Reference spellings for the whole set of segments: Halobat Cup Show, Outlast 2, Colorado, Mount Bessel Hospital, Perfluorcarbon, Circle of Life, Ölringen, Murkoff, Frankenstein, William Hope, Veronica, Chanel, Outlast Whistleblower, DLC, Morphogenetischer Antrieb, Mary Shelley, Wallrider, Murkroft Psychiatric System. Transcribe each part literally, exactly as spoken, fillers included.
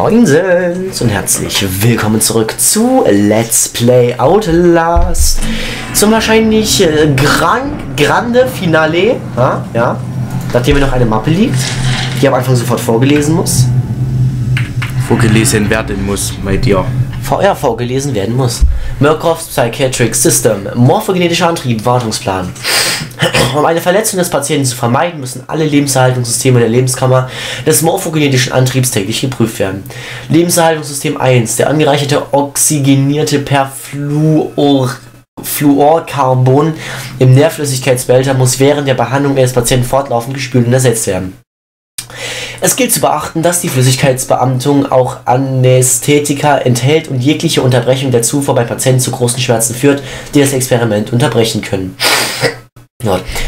Moinsens und herzlich willkommen zurück zu Let's Play Outlast. Zum wahrscheinlich äh, gran, grande Finale, ha? Ja, nachdem mir noch eine Mappe liegt, die am Anfang sofort vorgelesen muss. Vorgelesen werden muss, bei dir. V R vorgelesen werden muss. Murkroft Psychiatric System, morphogenetischer Antrieb, Wartungsplan. Um eine Verletzung des Patienten zu vermeiden, müssen alle Lebenserhaltungssysteme der Lebenskammer des morphogenetischen Antriebs täglich geprüft werden. Lebenserhaltungssystem eins. Der angereicherte oxygenierte Perfluorcarbon im Nährflüssigkeitsbehälter muss während der Behandlung eines Patienten fortlaufend gespült und ersetzt werden. Es gilt zu beachten, dass die Flüssigkeitsbeamtung auch Anästhetika enthält und jegliche Unterbrechung der Zufuhr bei Patienten zu großen Schmerzen führt, die das Experiment unterbrechen können.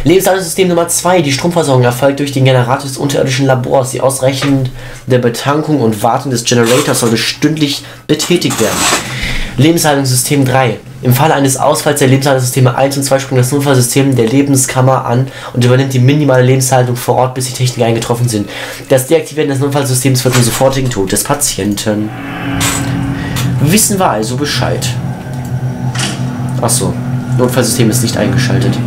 Lebenserhaltungssystem Nummer zwei. Die Stromversorgung erfolgt durch den Generator des unterirdischen Labors. Die ausreichende Betankung und Wartung des Generators sollte stündlich betätigt werden. Lebenserhaltungssystem drei. Im Falle eines Ausfalls der Lebenserhaltungssysteme eins und zwei springt das Notfallsystem der Lebenskammer an und übernimmt die minimale Lebenshaltung vor Ort, bis die Techniken eingetroffen sind. Das Deaktivieren des Notfallsystems führt zum sofortigen Tod des Patienten. Wissen wir also Bescheid. Achso, Notfallsystem ist nicht eingeschaltet.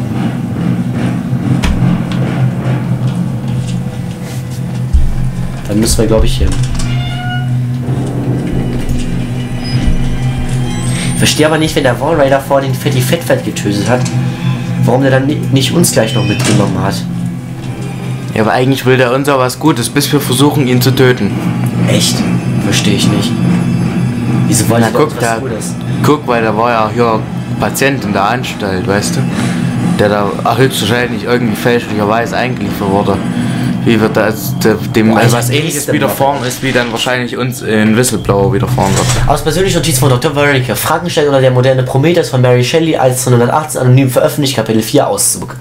Dann müssen wir, glaube ich, hier. Ich verstehe aber nicht, wenn der Wallrider vor den Fatty Fat Fat getötet hat, warum der dann nicht uns gleich noch mitgenommen hat. Ja, aber eigentlich will der uns auch was Gutes, bis wir versuchen, ihn zu töten. Echt? Verstehe ich nicht. Wieso wollen wir uns was Gutes? Guck, weil da war ja hier Patient in der Anstalt, weißt du? Der da höchstwahrscheinlich irgendwie fälschlicherweise eingeliefert wurde. Wie wird das dem oh, also was ähnliches widerfahren ist, wie dann wahrscheinlich uns in Whistleblower widerfahren wird. Aus persönlicher Notiz von Doktor Veronica, Frankenstein oder der moderne Prometheus von Mary Shelley, neunzehnhundertachtzehn, anonym veröffentlicht, Kapitel vier, Auszug.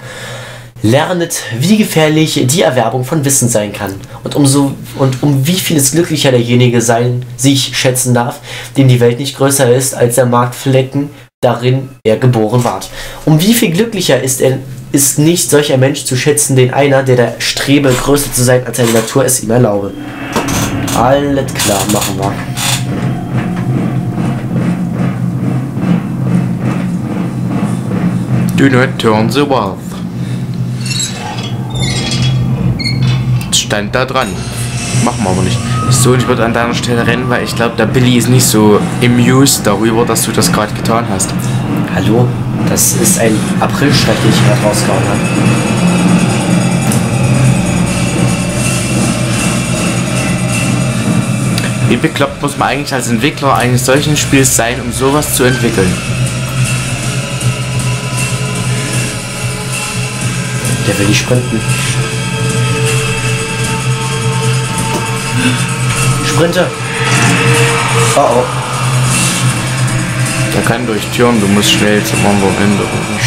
Lernet, wie gefährlich die Erwerbung von Wissen sein kann und, umso, und um wie vieles glücklicher derjenige sein sich schätzen darf, dem die Welt nicht größer ist als der Marktflecken, darin er geboren ward. Um wie viel glücklicher ist er ist nicht solch ein Mensch zu schätzen, den einer, der der Strebe, größer zu sein, als seine Natur es ihm erlaube. Alles klar, machen wir. Do not turn the wealth. Stand da dran. Machen wir aber nicht. So, ich würde an deiner Stelle rennen, weil ich glaube, der Billy ist nicht so amused darüber, dass du das gerade getan hast. Hallo? Das ist ein April-Schreck, den ich gerade rausgehauen habe. Wie bekloppt muss man eigentlich als Entwickler eines solchen Spiels sein, um sowas zu entwickeln? Der will nicht sprinten. Sprinte! Oh oh. Der kann durch Türen, du musst schnell zum Ende.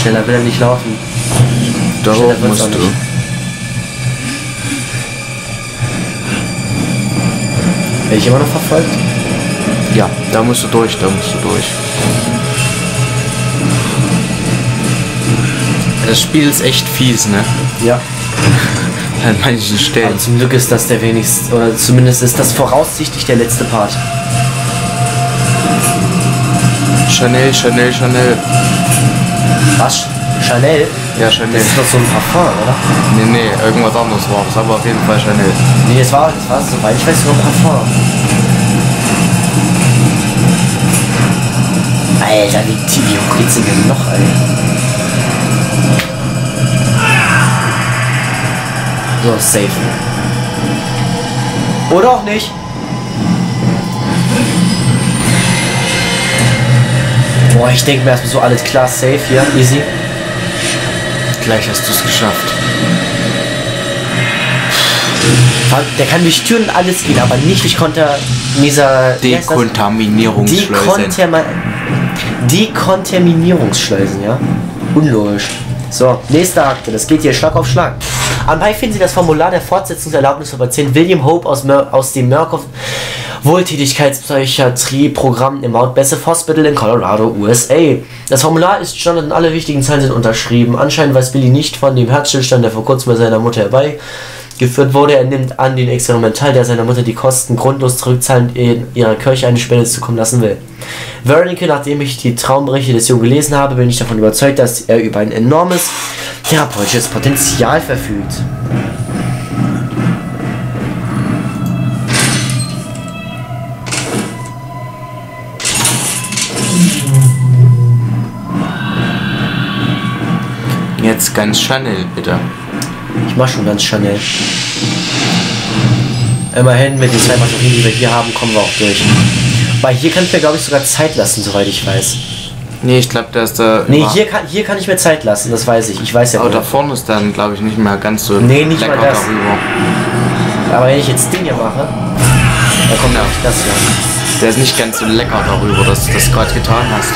Schneller will er nicht laufen. Darauf musst du. Werde ich immer noch verfolgt? Ja, da musst du durch, da musst du durch. Das Spiel ist echt fies, ne? Ja. An manchen Stellen. Aber zum Glück ist das der wenigstens, oder zumindest ist das voraussichtlich der letzte Part. Chanel, Chanel, Chanel. Was? Chanel? Ja, Chanel. Das ist doch so ein Parfum, oder? Nee, nee, irgendwas anderes war das, aber auf jeden Fall Chanel. Nee, das war das war soweit ich weiß, nur ein Parfum. Alter, wie tief geht's denn noch, Alter? So, safe. Oder auch nicht. Boah, ich denke mir erstmal so, alles klar, safe, ja, easy. Gleich hast du es geschafft. Der kann durch Türen und alles gehen, aber nicht durch Konter... Dekontaminierungsschleusen. Dekontaminierungsschleusen, ja. Unlogisch. So, nächste Akte, das geht hier Schlag auf Schlag. Anbei finden Sie das Formular der Fortsetzungserlaubnis für Patient William Hope aus, Mur aus dem Murkoff Wohltätigkeitspsychiatrie-Programm im Mount Bessel Hospital in Colorado, U S A. Das Formular ist Standard und alle wichtigen Zeilen sind unterschrieben. Anscheinend weiß Billy nicht von dem Herzstillstand, der vor kurzem bei seiner Mutter herbei geführt wurde. Er nimmt an den Experimental, der seiner Mutter die Kosten grundlos zurückzahlen, in ihrer Kirche eine Spende zukommen lassen will. Veronica, nachdem ich die Traumberichte des Jungen gelesen habe, bin ich davon überzeugt, dass er über ein enormes therapeutisches Potenzial verfügt. Jetzt ganz Chanel, bitte. Ich mach schon ganz Chanel. Immerhin, mit den zwei Batterien, die wir hier haben, kommen wir auch durch. Weil hier kann ich mir, glaube ich, sogar Zeit lassen, soweit ich weiß. Nee, ich glaube, da ist da... Nee, hier kann, hier kann ich mir Zeit lassen, das weiß ich. Ich weiß ja... Aber da vorne ist dann, glaube ich, nicht mehr ganz so... Nee, nicht mal das. Darüber. Aber wenn ich jetzt den hier mache, dann kommt ja auch das hier. Der ist nicht ganz so lecker darüber, dass du das gerade getan hast.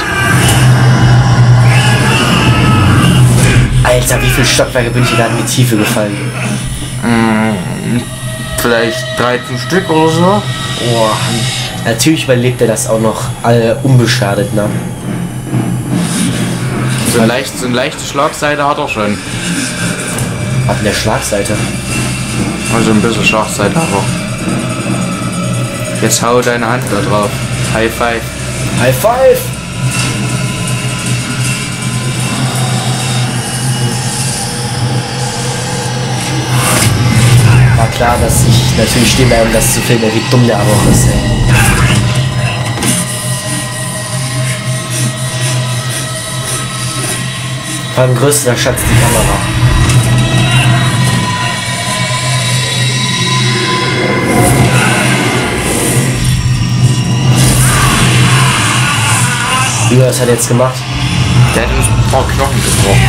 Alter, wie viele Stockwerke bin ich da in die Tiefe gefallen? Hm, vielleicht dreizehn Stück oder so. Oh, natürlich überlebt er das auch noch alle unbeschadet, ne? So eine leicht, so eine leichte Schlagseite hat er schon. Ab der Schlagseite? Also ein bisschen Schlagseite hat er. Jetzt hau deine Hand da drauf. High five. High five! War klar, dass ich natürlich stehen bleibe, um das zu filmen, wie dumm der aber auch ist, ey. Beim größten Schatz die Kamera. Wie was hat er jetzt gemacht? Der hat uns ein paar Knochen gebrochen.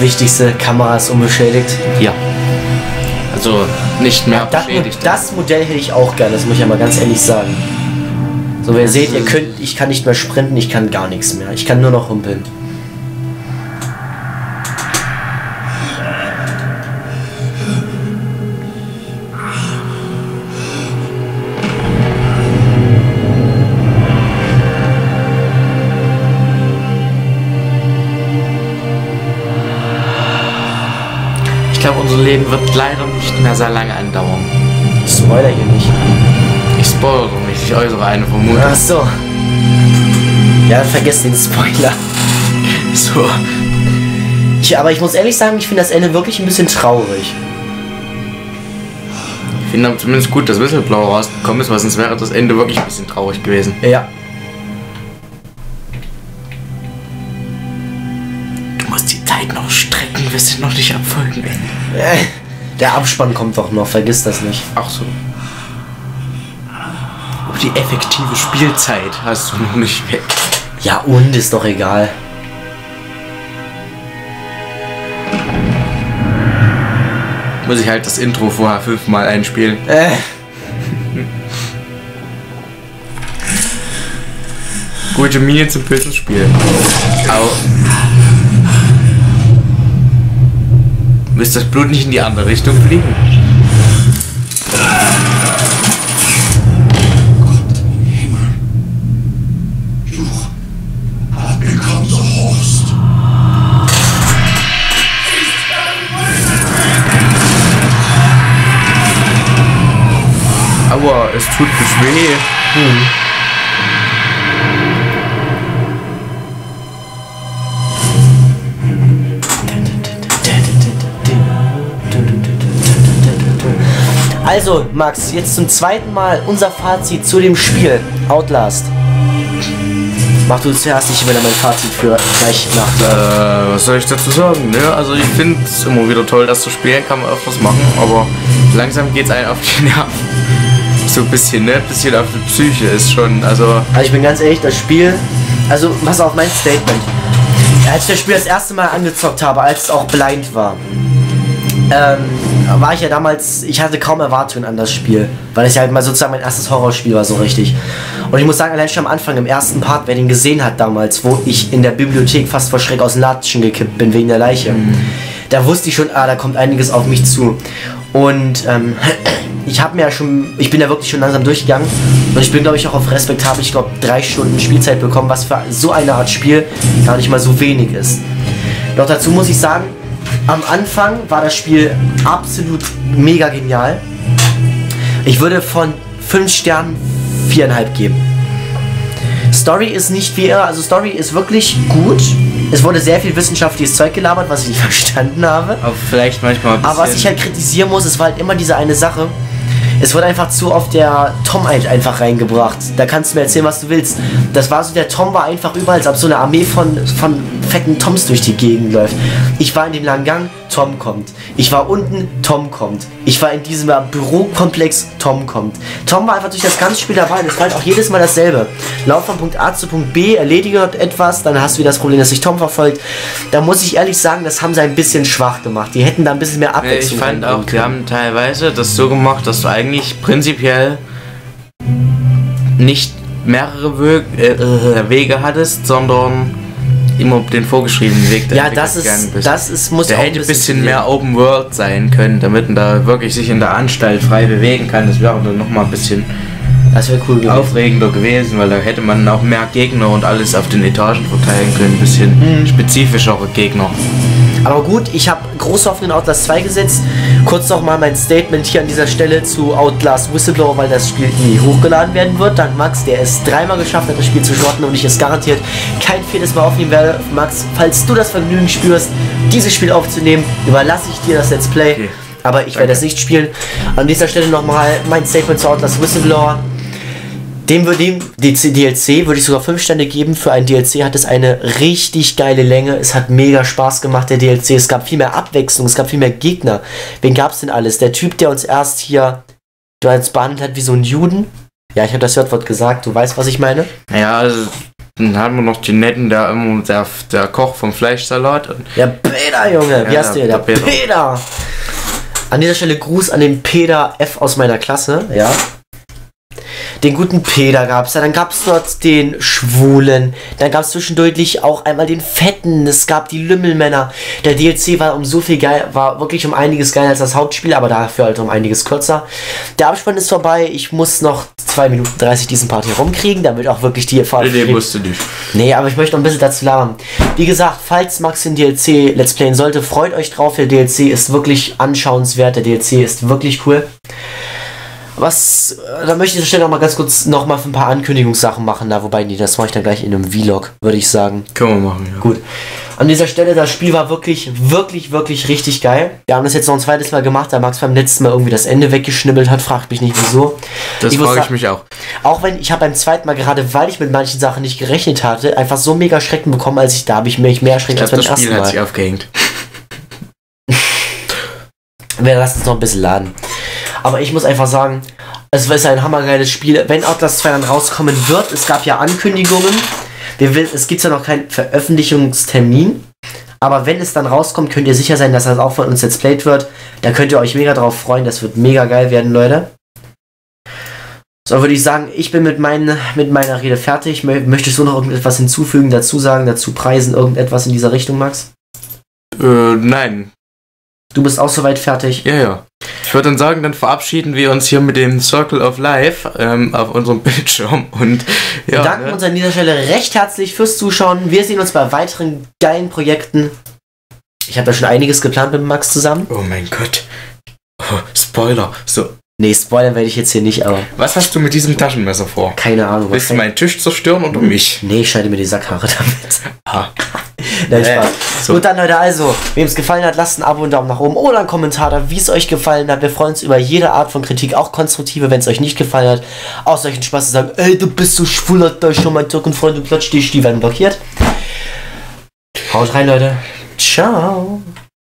Wichtigste, Kamera ist unbeschädigt. Ja. Also nicht mehr das, beschädigt. Das Modell hätte ich auch gerne, das muss ich ja mal ganz ehrlich sagen. So, wer seht, ihr könnt, ich kann nicht mehr sprinten, ich kann gar nichts mehr. Ich kann nur noch humpeln. Ich glaube, unser Leben wird leider nicht mehr sehr lange andauern. Ich spoilere hier nicht. Ich spoilere nicht, ich äußere eine Vermutung. Ach so. Ja, vergesst den Spoiler. So. Tja, aber ich muss ehrlich sagen, ich finde das Ende wirklich ein bisschen traurig. Ich finde zumindest gut, dass Whistleblower rausgekommen ist, weil sonst wäre das Ende wirklich ein bisschen traurig gewesen. Ja. Wirst du noch nicht abfolgen, ey. Der Abspann kommt doch noch, vergiss das nicht. Ach so. Oh, die effektive Spielzeit hast du noch nicht weg. Ja und, ist doch egal. Muss ich halt das Intro vorher fünfmal einspielen. Äh. Gute Miene zum Pützelspiel. Au. Müsste das Blut nicht in die andere Richtung fliegen? Gott im Himmel. You have become the host. Aua, es tut mich weh. Hm. Also, Max, jetzt zum zweiten Mal unser Fazit zu dem Spiel Outlast. Mach du zuerst, ich will dann mein Fazit für gleich nach. Äh, was soll ich dazu sagen? Ne? Also ich finde es immer wieder toll, das zu spielen, kann man öfters machen, aber langsam geht's einem auf die Nerven. So ein bisschen, ne? Ein bisschen auf die Psyche ist schon, also... Also ich bin ganz ehrlich, das Spiel... Also, pass auf mein Statement. Als ich das Spiel das erste Mal angezockt habe, als es auch blind war, ähm... war ich ja damals, ich hatte kaum Erwartungen an das Spiel, weil es ja halt mal sozusagen mein erstes Horrorspiel war, so richtig. Und ich muss sagen, allein schon am Anfang, im ersten Part, wer den gesehen hat damals, wo ich in der Bibliothek fast vor Schreck aus den Latschen gekippt bin wegen der Leiche, mhm. da wusste ich schon, ah, da kommt einiges auf mich zu. Und ähm, ich habe mir ja schon, ich bin da wirklich schon langsam durchgegangen und ich bin, glaube ich, auch auf Respekt, habe ich glaube drei Stunden Spielzeit bekommen, was für so eine Art Spiel gar nicht mal so wenig ist. Doch dazu muss ich sagen, am Anfang war das Spiel absolut mega genial. Ich würde von fünf Sternen viereinhalb geben. Story ist nicht wie immer, also Story ist wirklich gut. Es wurde sehr viel wissenschaftliches Zeug gelabert, was ich nicht verstanden habe. Aber vielleicht manchmal ein bisschen. Aber was ich halt kritisieren muss, es war halt immer diese eine Sache. Es wurde einfach zu oft der Tom einfach reingebracht. Da kannst du mir erzählen, was du willst. Das war so, der Tom war einfach überall, als ob so eine Armee von, von fetten Toms durch die Gegend läuft. Ich war in dem langen Gang, Tom kommt. Ich war unten, Tom kommt. Ich war in diesem Bürokomplex, Tom kommt. Tom war einfach durch das ganze Spiel dabei und es war halt auch jedes Mal dasselbe. Lauf von Punkt A zu Punkt B, erledige etwas, dann hast du wieder das Problem, dass sich Tom verfolgt. Da muss ich ehrlich sagen, das haben sie ein bisschen schwach gemacht. Die hätten da ein bisschen mehr Abwechslung. Ich fand auch, die haben teilweise das so gemacht, dass du eigentlich prinzipiell nicht mehrere Wege, äh, Wege hattest, sondern immer den vorgeschriebenen Weg. Ja, das ist, das ist, muss der auch hätte ein bisschen, bisschen mehr Open World sein können, damit man da wirklich sich in der Anstalt frei bewegen kann. Das wäre dann noch mal ein bisschen das wäre cool aufregender gewesen, weil da hätte man auch mehr Gegner und alles auf den Etagen verteilen können, ein bisschen mhm. spezifischere Gegner. Aber gut, ich habe große Hoffnung in Outlast zwei gesetzt. Kurz nochmal mein Statement hier an dieser Stelle zu Outlast Whistleblower, weil das Spiel nie hochgeladen werden wird. Dank Max, der es dreimal geschafft hat, das Spiel zu shorten und ich es garantiert kein viertes Mal aufnehmen werde. Max, falls du das Vergnügen spürst, dieses Spiel aufzunehmen, überlasse ich dir das Let's Play. Okay. Aber ich werde es nicht spielen. An dieser Stelle nochmal mein Statement zu Outlast Whistleblower. Dem, dem D L C würde ich sogar fünf Sterne geben. Für ein D L C hat es eine richtig geile Länge. Es hat mega Spaß gemacht, der D L C. Es gab viel mehr Abwechslung, es gab viel mehr Gegner. Wen gab es denn alles? Der Typ, der uns erst hier du uns behandelt hat wie so ein Juden. Ja, ich habe das Wort gesagt. Du weißt, was ich meine? Ja, also dann haben wir noch den netten, der immer der, der Koch vom Fleischsalat. Und der Peter, Junge. Wie ja, heißt der? Der, der Peter. Peter. An dieser Stelle Gruß an den Peter F. aus meiner Klasse. Ja. Den guten Peter gab es, ja, dann gab es dort den Schwulen, dann gab es zwischendurch auch einmal den Fetten, es gab die Lümmelmänner. Der D L C war um so viel geil, war wirklich um einiges geiler als das Hauptspiel, aber dafür halt um einiges kürzer. Der Abspann ist vorbei, ich muss noch zwei Minuten dreißig diesen Part hier rumkriegen, damit auch wirklich die Erfahrung. Nee, nee, musst du nicht. Nee, aber ich möchte noch ein bisschen dazu labern. Wie gesagt, falls Max den D L C Let's Playen sollte, freut euch drauf, der D L C ist wirklich anschauenswert, der D L C ist wirklich cool. Was, da möchte ich schnell noch mal ganz kurz noch mal für ein paar Ankündigungssachen machen, da wobei die, das mache ich dann gleich in einem Vlog, würde ich sagen. Können wir machen, ja. Gut. An dieser Stelle, das Spiel war wirklich, wirklich, wirklich richtig geil. Wir haben das jetzt noch ein zweites Mal gemacht, da Max beim letzten Mal irgendwie das Ende weggeschnibbelt hat, fragt mich nicht wieso. Das frage ich mich auch. Auch wenn, ich habe beim zweiten Mal, gerade weil ich mit manchen Sachen nicht gerechnet hatte, einfach so mega Schrecken bekommen, als ich da habe ich mich mehr Schrecken als beim ersten Mal. Das Spiel hat sich aufgehängt. Wir lassen es noch ein bisschen laden. Aber ich muss einfach sagen, es ist ein hammergeiles Spiel. Wenn Outlast zwei dann rauskommen wird, es gab ja Ankündigungen. Wir will, es gibt ja noch keinen Veröffentlichungstermin. Aber wenn es dann rauskommt, könnt ihr sicher sein, dass das auch von uns jetzt played wird. Da könnt ihr euch mega drauf freuen. Das wird mega geil werden, Leute. So, würde ich sagen, ich bin mit, mein, mit meiner Rede fertig. Möchtest du noch irgendetwas hinzufügen, dazu sagen, dazu preisen, irgendetwas in dieser Richtung, Max? Äh, nein. Du bist auch soweit fertig? Ja, ja. Ich würde dann sagen, dann verabschieden wir uns hier mit dem Circle of Life ähm, auf unserem Bildschirm. Und ja, wir danken ne? uns an dieser Stelle recht herzlich fürs Zuschauen. Wir sehen uns bei weiteren geilen Projekten. Ich habe da schon einiges geplant mit Max zusammen. Oh mein Gott. Oh, Spoiler. So. Nee, Spoiler werde ich jetzt hier nicht, aber... Was hast du mit diesem Taschenmesser vor? Keine Ahnung. Willst du meinen Tisch zerstören oder mich? Nee, ich scheide mir die Sackhaare damit. Ah. Nein, Spaß. Äh, so. Gut, dann Leute, also, wem es gefallen hat, lasst ein Abo und einen Daumen nach oben oder einen Kommentar da, wie es euch gefallen hat. Wir freuen uns über jede Art von Kritik, auch konstruktive, wenn es euch nicht gefallen hat. Aus solchen Spaß zu sagen, ey, du bist so schwul, hat euch schon mein Türkenfreund und platsch dich, die werden blockiert. Haut rein, Leute. Ciao.